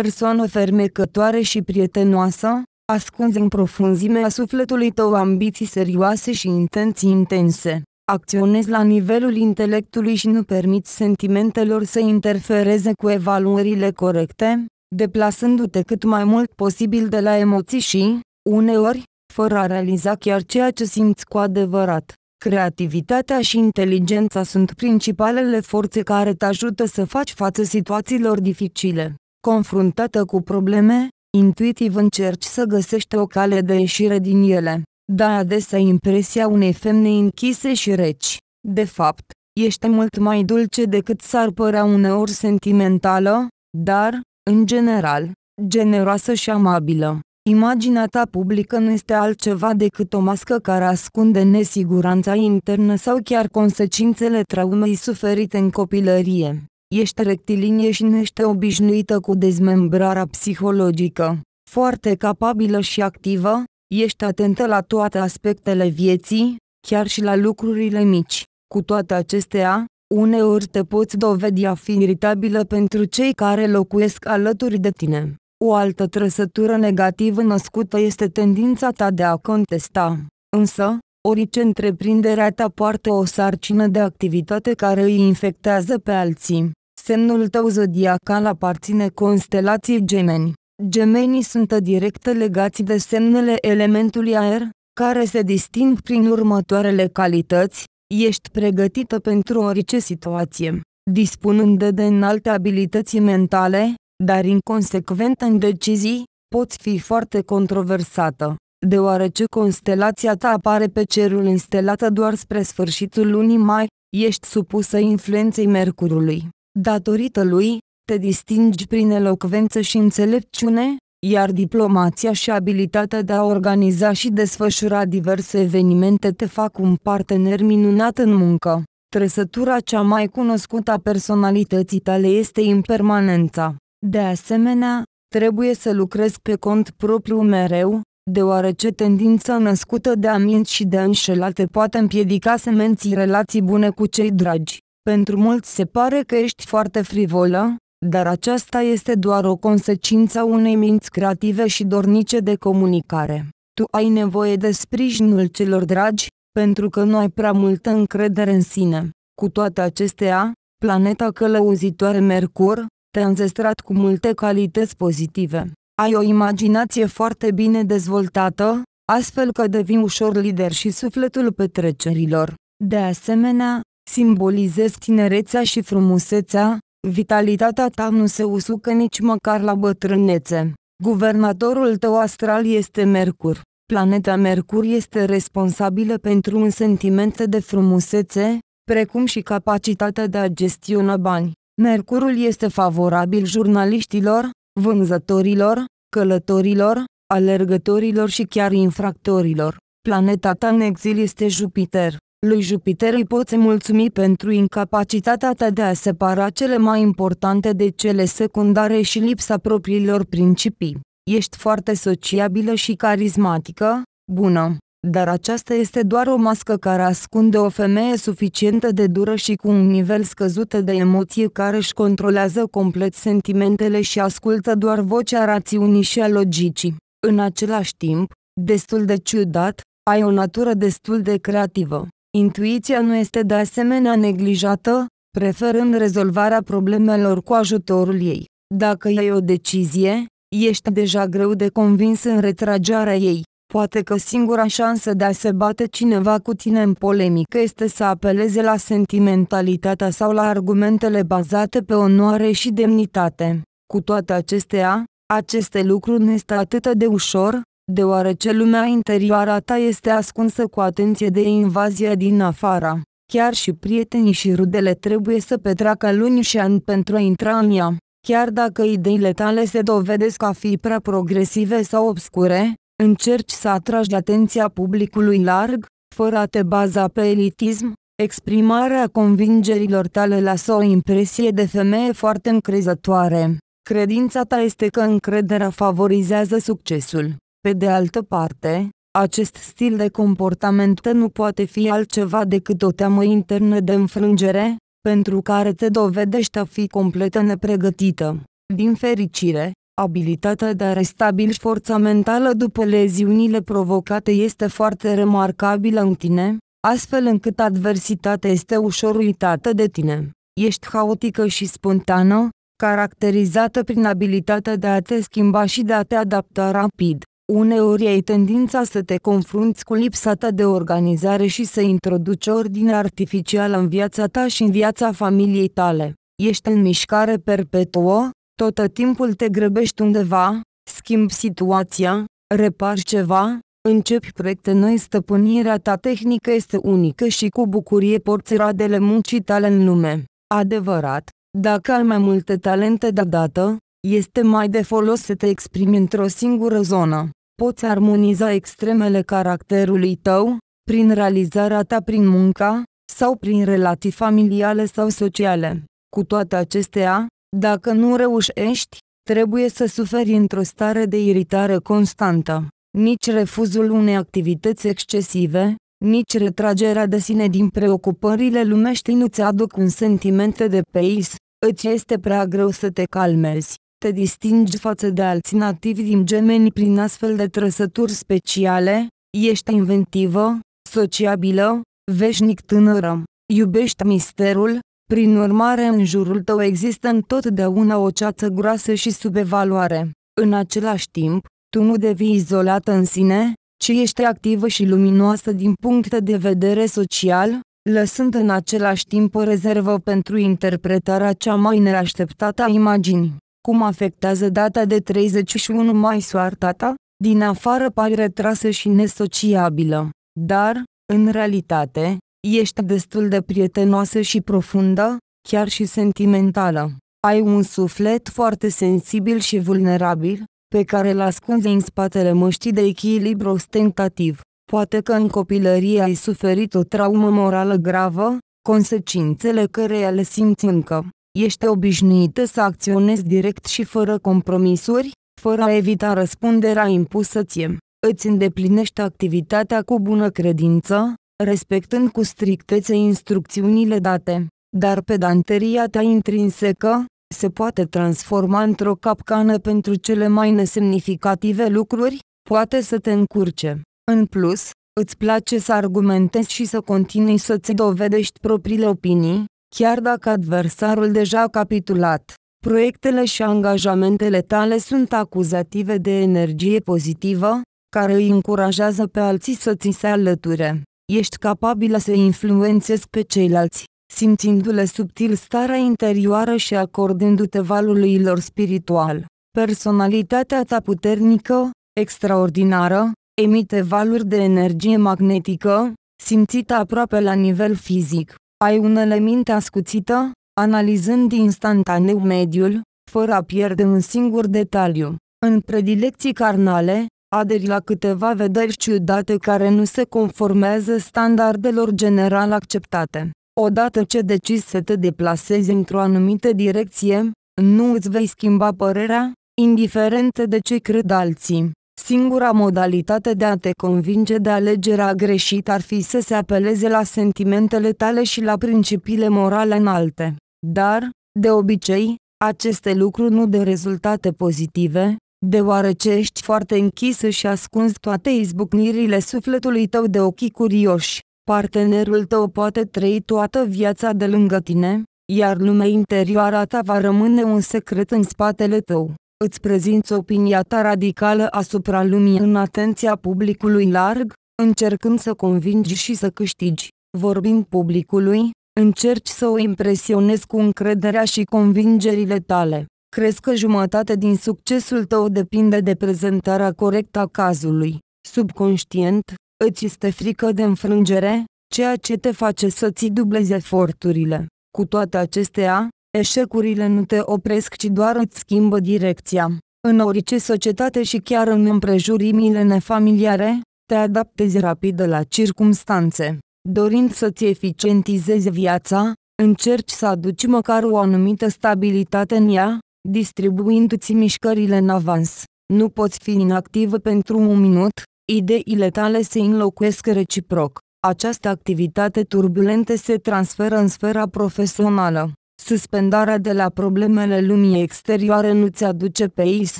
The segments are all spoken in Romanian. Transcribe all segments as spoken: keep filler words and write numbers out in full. persoană fermecătoare și prietenoasă, ascunzi în profunzimea sufletului tău ambiții serioase și intenții intense. Acționezi la nivelul intelectului și nu permiți sentimentelor să interfereze cu evaluările corecte, deplasându-te cât mai mult posibil de la emoții și, uneori, fără a realiza chiar ceea ce simți cu adevărat. Creativitatea și inteligența sunt principalele forțe care te ajută să faci față situațiilor dificile. Confruntată cu probleme, intuitiv încerci să găsești o cale de ieșire din ele. Dai adesea impresia unei femei închise și reci. De fapt, ești mult mai dulce decât s-ar părea, uneori sentimentală, dar, în general, generoasă și amabilă. Imaginea ta publică nu este altceva decât o mască care ascunde nesiguranța internă sau chiar consecințele traumei suferite în copilărie. Ești rectilinie și nu ești obișnuită cu dezmembrarea psihologică. Foarte capabilă și activă, ești atentă la toate aspectele vieții, chiar și la lucrurile mici. Cu toate acestea, uneori te poți dovedi a fi iritabilă pentru cei care locuiesc alături de tine. O altă trăsătură negativă născută este tendința ta de a contesta. Însă, orice întreprinderea ta poartă o sarcină de activitate care îi infectează pe alții. Semnul tău zodiacal aparține constelației Gemeni. Gemenii sunt direct legați de semnele elementului aer, care se disting prin următoarele calități: ești pregătită pentru orice situație, dispunând de, de înalte abilități mentale, dar inconsecventă în decizii, poți fi foarte controversată. Deoarece constelația ta apare pe cerul înstelată doar spre sfârșitul lunii mai, ești supusă influenței Mercurului. Datorită lui, te distingi prin elocvență și înțelepciune, iar diplomația și abilitatea de a organiza și desfășura diverse evenimente te fac un partener minunat în muncă. Trăsătura cea mai cunoscută a personalității tale este impermanența. De asemenea, trebuie să lucrezi pe cont propriu mereu, deoarece tendința născută de a minți și de a înșela te poate împiedica să menții relații bune cu cei dragi. Pentru mulți se pare că ești foarte frivolă, dar aceasta este doar o consecință a unei minți creative și dornice de comunicare. Tu ai nevoie de sprijinul celor dragi, pentru că nu ai prea multă încredere în sine. Cu toate acestea, planeta călăuzitoare Mercur te-a înzestrat cu multe calități pozitive. Ai o imaginație foarte bine dezvoltată, astfel că devii ușor lider și sufletul petrecerilor. De asemenea, simbolizezi tinerețea și frumusețea, vitalitatea ta nu se usucă nici măcar la bătrânețe. Guvernatorul tău astral este Mercur. Planeta Mercur este responsabilă pentru un sentiment de frumusețe, precum și capacitatea de a gestiona bani. Mercurul este favorabil jurnaliștilor, vânzătorilor, călătorilor, alergătorilor și chiar infractorilor. Planeta ta în exil este Jupiter. Lui Jupiter îi poți mulțumi pentru incapacitatea ta de a separa cele mai importante de cele secundare și lipsa propriilor principii. Ești foarte sociabilă și carismatică, bună, dar aceasta este doar o mască care ascunde o femeie suficientă de dură și cu un nivel scăzut de emoție, care își controlează complet sentimentele și ascultă doar vocea rațiunii și a logicii. În același timp, destul de ciudat, ai o natură destul de creativă. Intuiția nu este de asemenea neglijată, preferând rezolvarea problemelor cu ajutorul ei. Dacă iei o decizie, ești deja greu de convins în retragerea ei. Poate că singura șansă de a se bate cineva cu tine în polemică este să apeleze la sentimentalitatea sau la argumentele bazate pe onoare și demnitate. Cu toate acestea, aceste lucruri nu este atât de ușor, deoarece lumea interioară a ta este ascunsă cu atenție de invazia din afara. Chiar și prietenii și rudele trebuie să petreacă luni și ani pentru a intra în ea. Chiar dacă ideile tale se dovedesc a fi prea progresive sau obscure, încerci să atragi atenția publicului larg, fără a te baza pe elitism. Exprimarea convingerilor tale lasă o impresie de femeie foarte încrezătoare. Credința ta este că încrederea favorizează succesul. Pe de altă parte, acest stil de comportament nu poate fi altceva decât o teamă internă de înfrângere, pentru care te dovedești a fi complet nepregătită. Din fericire, Abilitatea de a restabili forța mentală după leziunile provocate este foarte remarcabilă în tine, astfel încât adversitatea este ușor uitată de tine. Ești haotică și spontană, caracterizată prin abilitatea de a te schimba și de a te adapta rapid. Uneori ai tendința să te confrunți cu lipsa ta de organizare și să introduci ordine artificială în viața ta și în viața familiei tale. Ești în mișcare perpetuă, tot timpul te grăbești undeva, schimbi situația, repari ceva, începi proiecte noi. Stăpânirea ta tehnică este unică și cu bucurie porți radele muncii tale în lume. Adevărat, dacă ai mai multe talente deodată, este mai de folos să te exprimi într-o singură zonă. Poți armoniza extremele caracterului tău, prin realizarea ta prin munca, sau prin relații familiale sau sociale. Cu toate acestea, dacă nu reușești, trebuie să suferi într-o stare de iritare constantă. Nici refuzul unei activități excesive, nici retragerea de sine din preocupările lumești nu-ți aduc un sentiment de peis, îți este prea greu să te calmezi. Te distingi față de alții nativi din gemeni prin astfel de trăsături speciale, ești inventivă, sociabilă, veșnic tânără, iubești misterul. Prin urmare, în jurul tău există întotdeauna o ceață groasă și subevaluare. În același timp, tu nu devii izolată în sine, ci ești activă și luminoasă din punct de vedere social, lăsând în același timp o rezervă pentru interpretarea cea mai neașteptată a imaginii. Cum afectează data de treizeci și unu mai soarta ta? Din afară pari retrasă și nesociabilă, dar, în realitate, ești destul de prietenoasă și profundă, chiar și sentimentală. Ai un suflet foarte sensibil și vulnerabil, pe care îl ascunzi în spatele măștii de echilibru ostentativ. Poate că în copilărie ai suferit o traumă morală gravă, consecințele căreia le simți încă. Ești obișnuită să acționezi direct și fără compromisuri, fără a evita răspunderea impusă ție. Îți îndeplinești activitatea cu bună credință, respectând cu strictețe instrucțiunile date, dar pedanteria ta intrinsecă se poate transforma într-o capcană pentru cele mai nesemnificative lucruri, poate să te încurce. În plus, îți place să argumentezi și să continui să-ți dovedești propriile opinii, chiar dacă adversarul deja a capitulat. Proiectele și angajamentele tale sunt acuzative de energie pozitivă, care îi încurajează pe alții să ți se alăture. Ești capabilă să influențezi pe ceilalți, simțindu-le subtil starea interioară și acordându-te valului lor spiritual. Personalitatea ta puternică, extraordinară, emite valuri de energie magnetică, simțită aproape la nivel fizic. Ai unele minte ascuțită, analizând instantaneu mediul, fără a pierde un singur detaliu. În predilecții carnale, aderi la câteva vederi ciudate care nu se conformează standardelor general acceptate. Odată ce decizi să te deplasezi într-o anumită direcție, nu îți vei schimba părerea, indiferent de ce cred alții. Singura modalitate de a te convinge de alegerea greșită ar fi să se apeleze la sentimentele tale și la principiile morale înalte. Dar, de obicei, aceste lucruri nu dă rezultate pozitive, deoarece ești foarte închisă și ascunzi toate izbucnirile sufletului tău de ochii curioși. Partenerul tău poate trăi toată viața de lângă tine, iar lumea interioară a ta va rămâne un secret în spatele tău. Îți prezinți opinia ta radicală asupra lumii în atenția publicului larg, încercând să convingi și să câștigi. Vorbind publicului, încerci să o impresionezi cu încrederea și convingerile tale. Crezi că jumătate din succesul tău depinde de prezentarea corectă a cazului. Subconștient, îți este frică de înfrângere, ceea ce te face să-ți dublezi eforturile. Cu toate acestea, eșecurile nu te opresc, ci doar îți schimbă direcția. În orice societate și chiar în împrejurimile nefamiliare, te adaptezi rapid la circumstanțe. Dorind să-ți eficientizezi viața, încerci să aduci măcar o anumită stabilitate în ea, distribuindu-ți mișcările în avans. Nu poți fi inactivă pentru un minut, ideile tale se înlocuiesc reciproc. Această activitate turbulentă se transferă în sfera profesională. Suspendarea de la problemele lumii exterioare nu-ți aduce peis,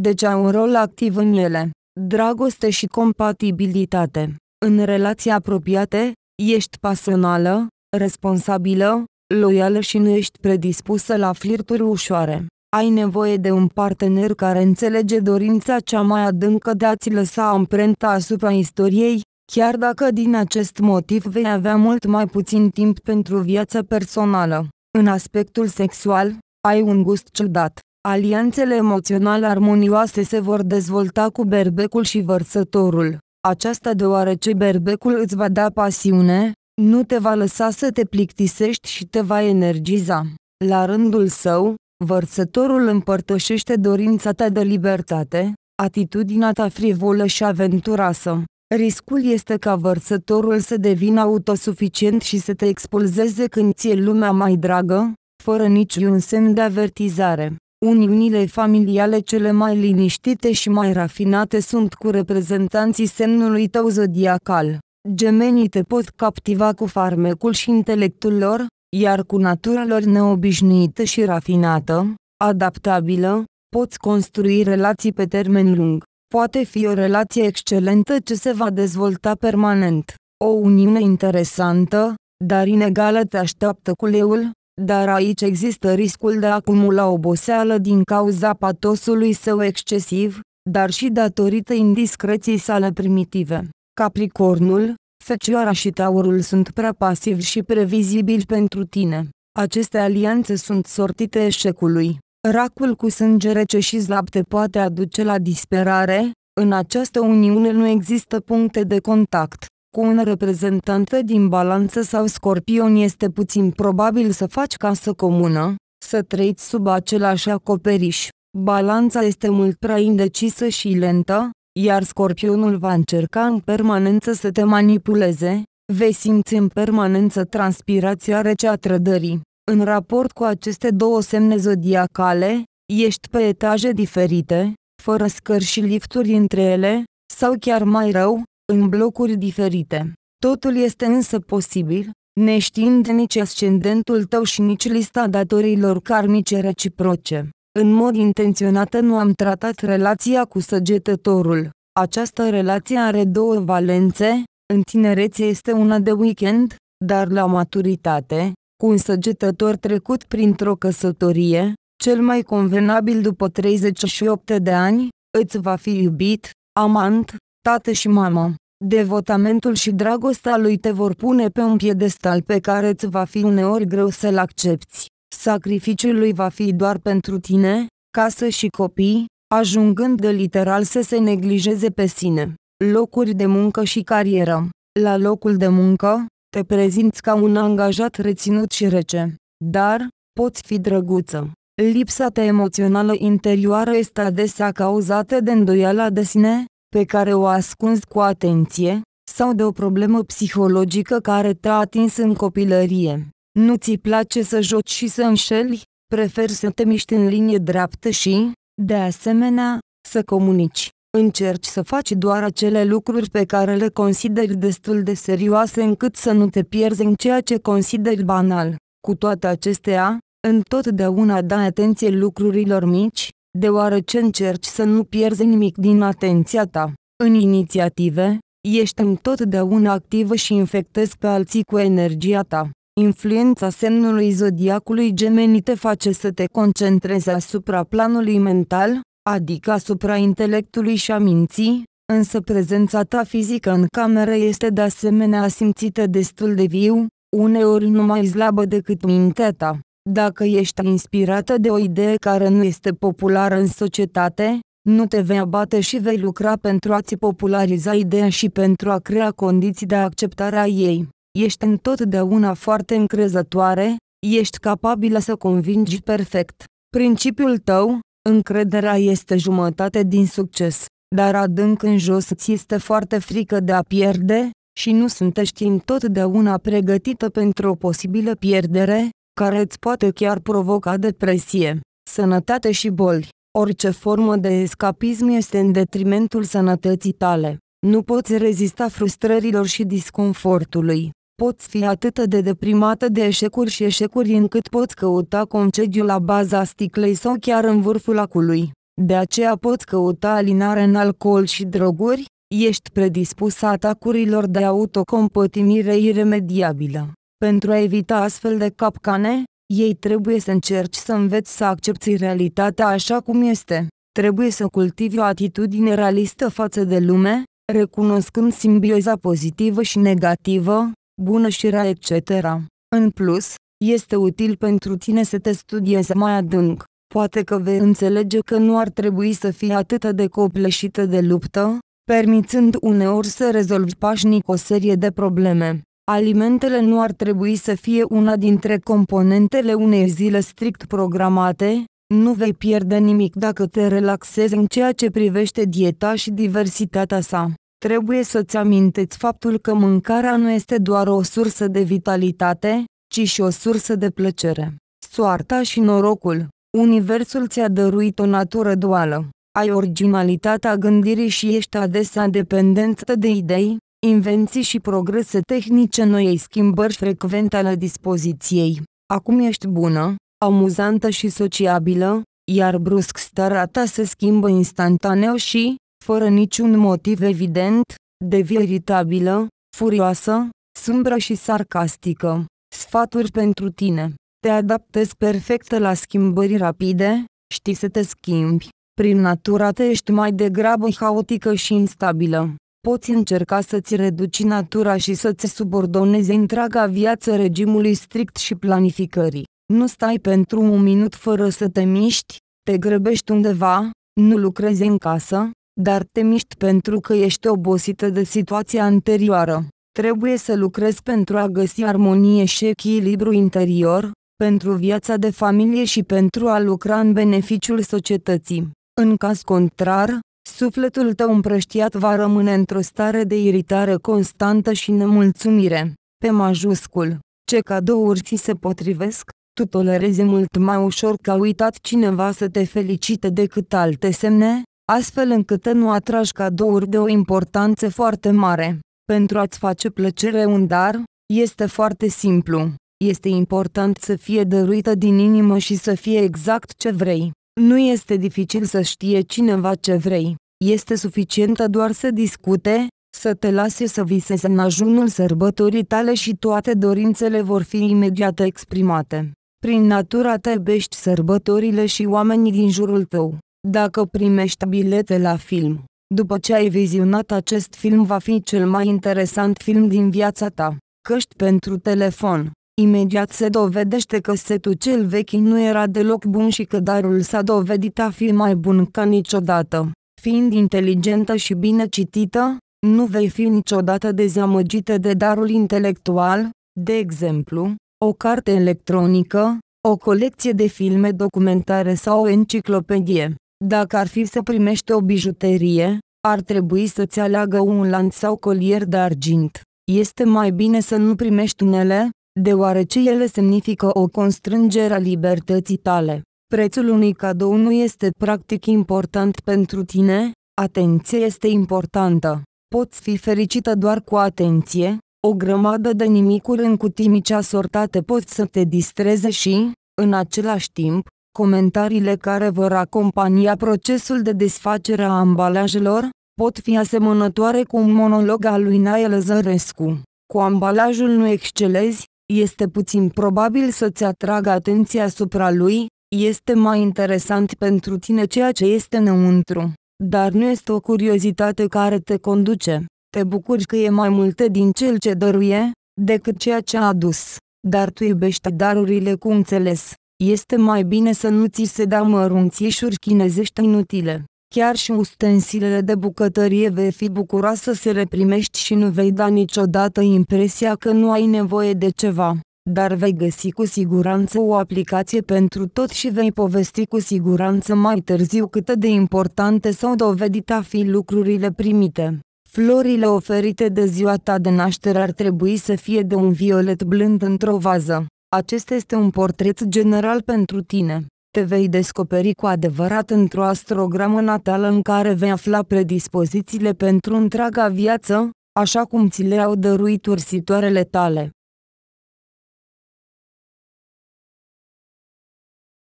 deci au un rol activ în ele. Dragoste și compatibilitate. În relații apropiate, ești pasională, responsabilă, loială și nu ești predispusă la flirturi ușoare. Ai nevoie de un partener care înțelege dorința cea mai adâncă de a-ți lăsa amprenta asupra istoriei, chiar dacă din acest motiv vei avea mult mai puțin timp pentru viața personală. În aspectul sexual, ai un gust ciudat. Alianțele emoționale armonioase se vor dezvolta cu berbecul și vărsătorul. Aceasta deoarece berbecul îți va da pasiune, nu te va lăsa să te plictisești și te va energiza. La rândul său, vărsătorul împărtășește dorința ta de libertate, atitudinea ta frivolă și aventuroasă. Riscul este ca vărsătorul să devină autosuficient și să te expulzeze când ți-e lumea mai dragă, fără niciun semn de avertizare. Uniunile familiale cele mai liniștite și mai rafinate sunt cu reprezentanții semnului tău zodiacal. Gemenii te pot captiva cu farmecul și intelectul lor, iar cu natura lor neobișnuită și rafinată, adaptabilă, poți construi relații pe termen lung. Poate fi o relație excelentă ce se va dezvolta permanent. O uniune interesantă, dar inegală te așteaptă cu leul, dar aici există riscul de a acumula oboseală din cauza patosului său excesiv, dar și datorită indiscreției sale primitive. Capricornul, Fecioara și Taurul sunt prea pasivi și previzibili pentru tine. Aceste alianțe sunt sortite eșecului. Racul cu sânge rece și slab te poate aduce la disperare, în această uniune nu există puncte de contact. Cu un reprezentant din Balanță sau Scorpion este puțin probabil să faci casă comună, să trăiți sub același acoperiș. Balanța este mult prea indecisă și lentă, iar Scorpionul va încerca în permanență să te manipuleze, vei simți în permanență transpirația rece a trădării. În raport cu aceste două semne zodiacale, ești pe etaje diferite, fără scări și lifturi între ele, sau chiar mai rău, în blocuri diferite. Totul este însă posibil, neștiind nici ascendentul tău și nici lista datoriilor karmice reciproce. În mod intenționat nu am tratat relația cu Săgetătorul. Această relație are două valențe, în tinerețe este una de weekend, dar la maturitate, cu un săgetător trecut printr-o căsătorie, cel mai convenabil după treizeci și opt de ani, îți va fi iubit, amant, tată și mamă. Devotamentul și dragostea lui te vor pune pe un piedestal pe care îți va fi uneori greu să-l accepți. Sacrificiul lui va fi doar pentru tine, casă și copii, ajungând de literal să se neglijeze pe sine. Locuri de muncă și carieră. La locul de muncă, te prezinți ca un angajat reținut și rece, dar poți fi drăguță. Lipsa ta emoțională interioară este adesea cauzată de îndoiala de sine, pe care o ascunzi cu atenție, sau de o problemă psihologică care te-a atins în copilărie. Nu ți place să joci și să înșeli, preferi să te miști în linie dreaptă și, de asemenea, să comunici. Încerci să faci doar acele lucruri pe care le consideri destul de serioase încât să nu te pierzi în ceea ce consideri banal. Cu toate acestea, întotdeauna dai atenție lucrurilor mici, deoarece încerci să nu pierzi nimic din atenția ta. În inițiative, ești întotdeauna activă și infectezi pe alții cu energia ta. Influența semnului zodiacului Gemeni te face să te concentrezi asupra planului mental, adică asupra intelectului și a minții, însă prezența ta fizică în cameră este de asemenea simțită destul de viu, uneori nu mai slabă decât mintea ta. Dacă ești inspirată de o idee care nu este populară în societate, nu te vei abate și vei lucra pentru a-ți populariza ideea și pentru a crea condiții de acceptare a ei. Ești întotdeauna foarte încrezătoare, ești capabilă să convingi perfect. Principiul tău, încrederea este jumătate din succes, dar adânc în jos îți este foarte frică de a pierde, și nu suntești întotdeauna pregătită pentru o posibilă pierdere, care îți poate chiar provoca depresie, sănătate și boli. Orice formă de escapism este în detrimentul sănătății tale. Nu poți rezista frustrărilor și disconfortului. Poți fi atât de deprimată de eșecuri și eșecuri încât poți căuta concediu la baza sticlei sau chiar în vârful acului. De aceea poți căuta alinare în alcool și droguri, ești predispus atacurilor de autocompătimire iremediabilă. Pentru a evita astfel de capcane, ei trebuie să încerci să înveți să accepti realitatea așa cum este. Trebuie să cultivi o atitudine realistă față de lume, recunoscând simbioza pozitivă și negativă, bună și rea, et cetera. În plus, este util pentru tine să te studiezi mai adânc. Poate că vei înțelege că nu ar trebui să fii atât de copleșită de luptă, permițând uneori să rezolvi pașnic o serie de probleme. Alimentele nu ar trebui să fie una dintre componentele unei zile strict programate. Nu vei pierde nimic dacă te relaxezi în ceea ce privește dieta și diversitatea sa. Trebuie să-ți aminteți faptul că mâncarea nu este doar o sursă de vitalitate, ci și o sursă de plăcere. Soarta și norocul. Universul ți-a dăruit o natură duală. Ai originalitatea gândirii și ești adesea dependentă de idei, invenții și progrese tehnice noi, schimbări frecvente ale dispoziției. Acum ești bună, amuzantă și sociabilă, iar brusc starea ta se schimbă instantaneu și, fără niciun motiv evident, devii iritabilă, furioasă, sumbră și sarcastică. Sfaturi pentru tine. Te adaptezi perfect la schimbări rapide, știi să te schimbi. Prin natura te ești mai degrabă haotică și instabilă. Poți încerca să-ți reduci natura și să-ți subordonezi întreaga viață regimului strict și planificării. Nu stai pentru un minut fără să te miști, te grăbești undeva, nu lucrezi în casă, dar te miști pentru că ești obosită de situația anterioară. Trebuie să lucrezi pentru a găsi armonie și echilibru interior, pentru viața de familie și pentru a lucra în beneficiul societății. În caz contrar, sufletul tău împrăștiat va rămâne într-o stare de iritare constantă și nemulțumire. Pe majuscul, ce cadouri ți se potrivesc? Tu tolerezi mult mai ușor că a uitat cineva să te felicite decât alte semne, astfel încât nu atragi cadouri de o importanță foarte mare. Pentru a-ți face plăcere un dar, este foarte simplu. Este important să fie dăruită din inimă și să fie exact ce vrei. Nu este dificil să știe cineva ce vrei. Este suficientă doar să discute, să te lase să visezi în ajunul sărbătorii tale și toate dorințele vor fi imediat exprimate. Prin natura ta iubești sărbătorile și oamenii din jurul tău. Dacă primești bilete la film, după ce ai vizionat acest film va fi cel mai interesant film din viața ta. Căști pentru telefon. Imediat se dovedește că setul cel vechi nu era deloc bun și că darul s-a dovedit a fi mai bun ca niciodată. Fiind inteligentă și bine citită, nu vei fi niciodată dezamăgită de darul intelectual, de exemplu, o carte electronică, o colecție de filme documentare sau o enciclopedie. Dacă ar fi să primești o bijuterie, ar trebui să-ți aleagă un lanț sau colier de argint. Este mai bine să nu primești unele, deoarece ele semnifică o constrângere a libertății tale. Prețul unui cadou nu este practic important pentru tine, atenția este importantă. Poți fi fericită doar cu atenție, o grămadă de nimicuri în cutii mici asortate pot să te distreze și, în același timp, comentariile care vor acompania procesul de desfacere a ambalajelor, pot fi asemănătoare cu un monolog al lui Nae Lăzărescu. Cu ambalajul nu excelezi, este puțin probabil să-ți atragă atenția asupra lui, este mai interesant pentru tine ceea ce este înăuntru. Dar nu este o curiozitate care te conduce. Te bucuri că e mai multe din cel ce dăruie, decât ceea ce a adus. Dar tu iubești darurile cu înțeles. Este mai bine să nu ți se dea mărunțișuri chinezești inutile. Chiar și ustensilele de bucătărie vei fi bucuroasă să le primești și nu vei da niciodată impresia că nu ai nevoie de ceva. Dar vei găsi cu siguranță o aplicație pentru tot și vei povesti cu siguranță mai târziu cât de importante s-au dovedit a fi lucrurile primite. Florile oferite de ziua ta de naștere ar trebui să fie de un violet blând într-o vază. Acesta este un portret general pentru tine. Te vei descoperi cu adevărat într-o astrogramă natală în care vei afla predispozițiile pentru întreaga viață, așa cum ți le-au dăruit ursitoarele tale.